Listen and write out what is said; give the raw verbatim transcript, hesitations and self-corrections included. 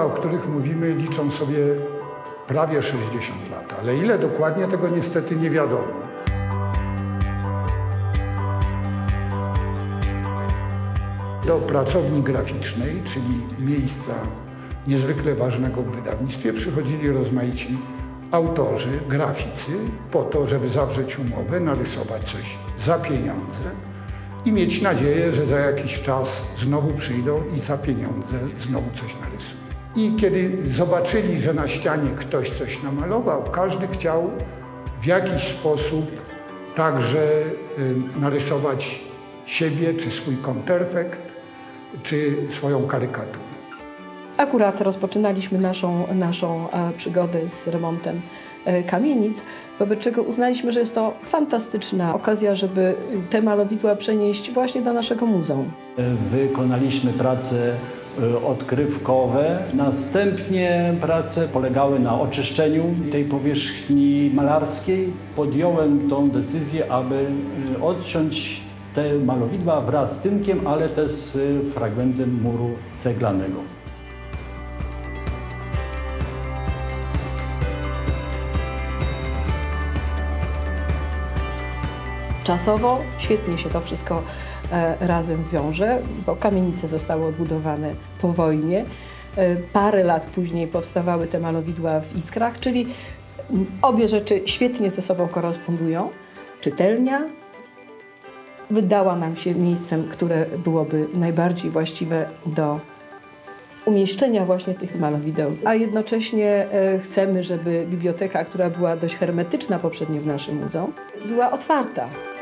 dzieła, o których mówimy, liczą sobie prawie sześćdziesiąt lat, ale ile dokładnie, tego niestety nie wiadomo. Do pracowni graficznej, czyli miejsca niezwykle ważnego w wydawnictwie, przychodzili rozmaici autorzy, graficy po to, żeby zawrzeć umowę, narysować coś za pieniądze i mieć nadzieję, że za jakiś czas znowu przyjdą i za pieniądze znowu coś narysują. I kiedy zobaczyli, że na ścianie ktoś coś namalował, każdy chciał w jakiś sposób także narysować siebie, czy swój kontrfekt, czy swoją karykaturę. Akurat rozpoczynaliśmy naszą, naszą przygodę z remontem kamienic, wobec czego uznaliśmy, że jest to fantastyczna okazja, żeby te malowidła przenieść właśnie do naszego muzeum. Wykonaliśmy prace odkrywkowe. Następnie prace polegały na oczyszczeniu tej powierzchni malarskiej. Podjąłem tą decyzję, aby odciąć te malowidła wraz z tynkiem, ale też z fragmentem muru ceglanego. Czasowo świetnie się to wszystko razem wiąże, bo kamienice zostały odbudowane po wojnie. Parę lat później powstawały te malowidła w Iskrach, czyli obie rzeczy świetnie ze sobą korespondują. Czytelnia wydała nam się miejscem, które byłoby najbardziej właściwe do umieszczenia właśnie tych malowideł, a jednocześnie chcemy, żeby biblioteka, która była dość hermetyczna poprzednio w naszym muzeum, była otwarta.